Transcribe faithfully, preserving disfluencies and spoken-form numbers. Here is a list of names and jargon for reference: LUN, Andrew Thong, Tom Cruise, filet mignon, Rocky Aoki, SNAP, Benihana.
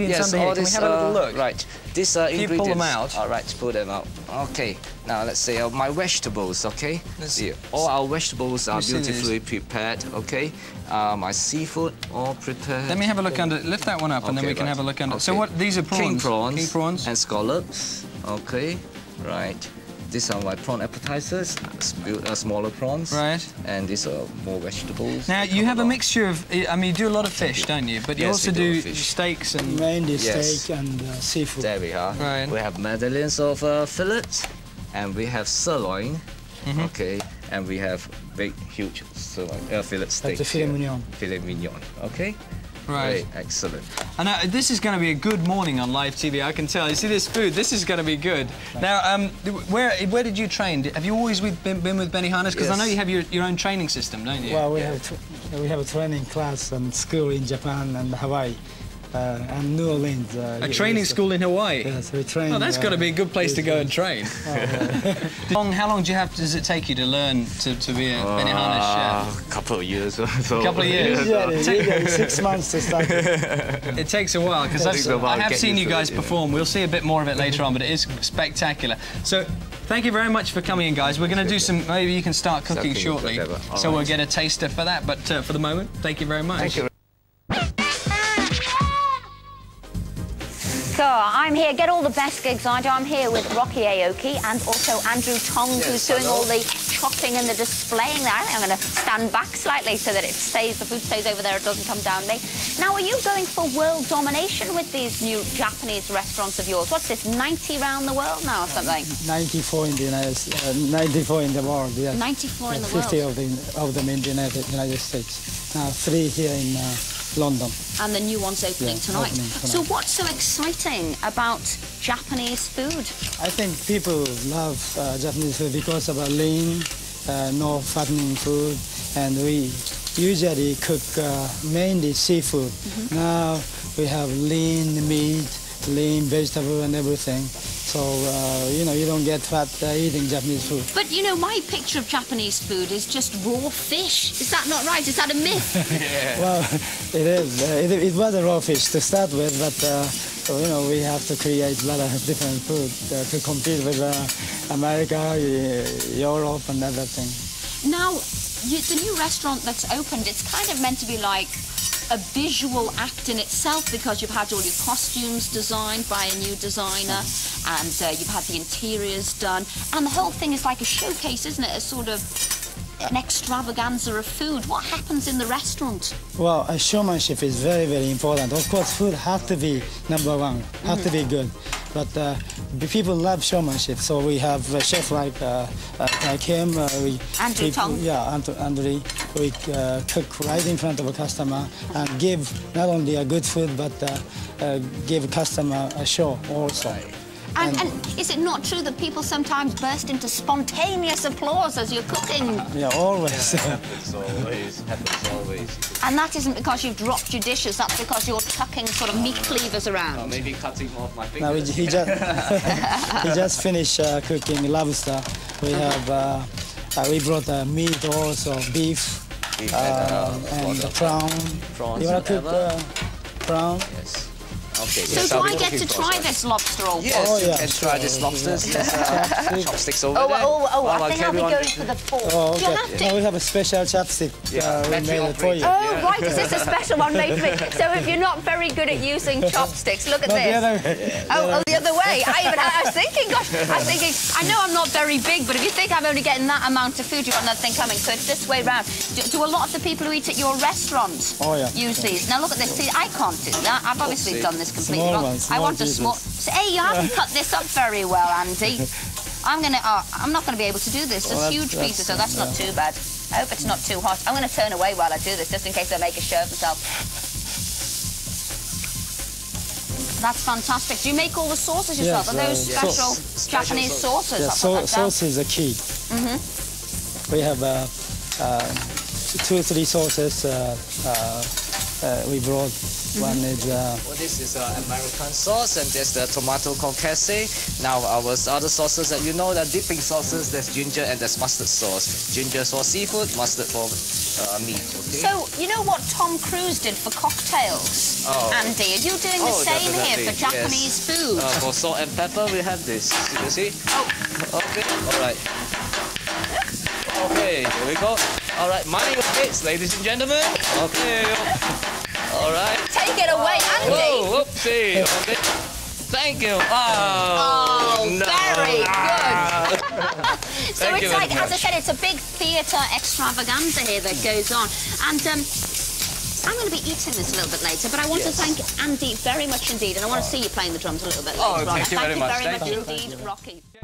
Yes, all this, Can we have uh, a little look? Right, these uh, ingredients. You pull them out. All right, pull them out. Okay, now let's see uh, my vegetables. Okay, let's see. All our vegetables are beautifully prepared. Okay, uh, my seafood all prepared. Let me have a look under. Lift that one up, okay, and then we right. can have a look under. Okay. So what? These are prawns. King prawns. King prawns and scallops. Okay, right. These are my prawn appetizers, smaller prawns. Right. And these are more vegetables. Now, you have a mixture of, I mean, you do a lot of fish, don't you? But you yes, also do, do steaks and... Mainly yes. steak and uh, seafood. There we are. Right. We have medallions of uh, fillets, and we have sirloin, mm-hmm. okay, and we have big, huge sirloin, uh, fillet steak. That's the filet mignon. Filet mignon, okay? Right. Very excellent. And uh, this is going to be a good morning on live T V, I can tell. You see this food, this is going to be good. Thanks. Now, um, where where did you train? Have you always been, been with Benihana's? Because yes. I know you have your, your own training system, don't you? Well, we, yeah. have, we have a training class and school in Japan and Hawaii. Uh, and New Orleans. Uh, a training was, school in Hawaii? Yes, we train. Oh, that's uh, got to be a good place to go and train. Oh, yeah. how, long, how long do you have, does it take you to learn to, to be a uh, Benihana chef? A couple of years or so. A couple of years? Yeah, it's six months to start. It takes a while, because I have seen you guys it, yeah. perform. We'll see a bit more of it later on, but it is spectacular. So, thank you very much for coming in, guys. We're going to do some, maybe you can start cooking shortly, so right. we'll get a taster for that. But uh, for the moment, thank you very much. Thank you. So I'm here, get all the best gigs, aren't you? I'm here with Rocky Aoki and also Andrew Thong, yes, who's doing all the chopping and the displaying there. I think I'm going to stand back slightly so that it stays, the food stays over there, it doesn't come down me. Now, are you going for world domination with these new Japanese restaurants of yours? What's this, ninety round the world now or something? ninety-four in the United States, uh, ninety-four in the world, yes. ninety-four in the world? fifty of them, of them in the United, United States. Now, three here in... Uh, London. And the new one's opening, yeah, tonight. opening tonight. So what's so exciting about Japanese food? I think people love uh, Japanese food because of our lean, uh, no fattening food, and we usually cook uh, mainly seafood. Mm-hmm. Now we have lean meat, lean vegetable and everything. So, uh, you know, you don't get fat uh, eating Japanese food. But, you know, my picture of Japanese food is just raw fish. Is that not right? Is that a myth? Yeah. Well, it is. Uh, it, it was a raw fish to start with, but, uh, so, you know, we have to create a lot of different food uh, to compete with uh, America, uh, Europe and everything. Now, you, the new restaurant that's opened, it's kind of meant to be like a visual act in itself, because you've had all your costumes designed by a new designer, and uh, you've had the interiors done, and the whole thing is like a showcase, isn't it? A sort of an extravaganza of food. What happens in the restaurant? Well, a showmanship is very, very important. Of course, food has to be number one, has mm-hmm. to be good. But uh, people love showmanship, so we have a chef like, uh, uh, like him. Uh, we, Andrew we, Thong. Yeah, Andrew, Andrew. We uh, cook right in front of a customer and give not only a good food, but uh, uh, give customer a show also. And, and, and is it not true that people sometimes burst into spontaneous applause as you're cooking? Yeah, always. Yeah, happens always, happens always. And that isn't because you've dropped your dishes, that's because you're tucking sort of meat cleavers around. Or maybe cutting off my fingers. No, he, he, just, he just finished uh, cooking lobster. We have, uh, uh, we brought uh, meat also, beef, beef uh, and, uh, and prawn. Prawns. You want to cook uh, prawn? Yes. Okay, so yes, do I get to try this lobster or what? Yes, oh, yeah. you can try this lobster. Yeah. Uh, chopsticks over oh, there. Oh, oh, oh, I think I'll be going for the fork. Oh, okay. Do you have to? No, we have a special chopstick. Yeah. Uh, we made it for you. Oh, yeah. Right, is this a special one made for me? So if you're not very good at using chopsticks, look at no, this. The other way. Oh, oh, the other way. I, even, I was thinking, gosh, I was thinking, I know I'm not very big, but if you think I'm only getting that amount of food, you've got another thing coming. So it's this way round. Do, do a lot of the people who eat at your restaurant oh, yeah. use yeah. these? Now look at this. See, I can't do that. I've obviously done this. Completely wrong. One, I want a small. Hey, you haven't cut this up very well, Andy. I'm gonna. Uh, I'm not gonna be able to do this. Well, it's huge pieces, so that's yeah. not too bad. I hope it's not too hot. I'm gonna turn away while I do this, just in case I make a show of myself. That's fantastic. Do you make all the sauces yourself? Yes, Are those uh, special yes. Japanese sauces? Yes, so, sauces are key. Mm-hmm. We have uh, uh, two or three sauces. Uh, uh, uh, we brought. Mm-hmm. One is uh, well, this is uh, American sauce, and there's the tomato concasse. Now our other sauces that you know, the dipping sauces. There's ginger and there's mustard sauce. Ginger for seafood, mustard for uh, meat. Okay? So you know what Tom Cruise did for cocktails, oh. Andy? Are you doing oh, the same definitely. here for Japanese yes. food? Uh, for salt and pepper, we have this. Did you see? Oh. Okay. All right. Okay. Here we go. All right. Mind your plates, ladies and gentlemen. Okay. All right. Take it away, Andy. Whoa, whoopsie. Okay. Thank you. Oh, oh no. Very good. So Thank it's like, as much. I said, it's a big theatre extravaganza here that goes on. And um, I'm going to be eating this a little bit later, but I want yes. to thank Andy very much indeed, and I want to see you playing the drums a little bit later. Oh, okay. Thank you very much. Thank you very much indeed, Rocky.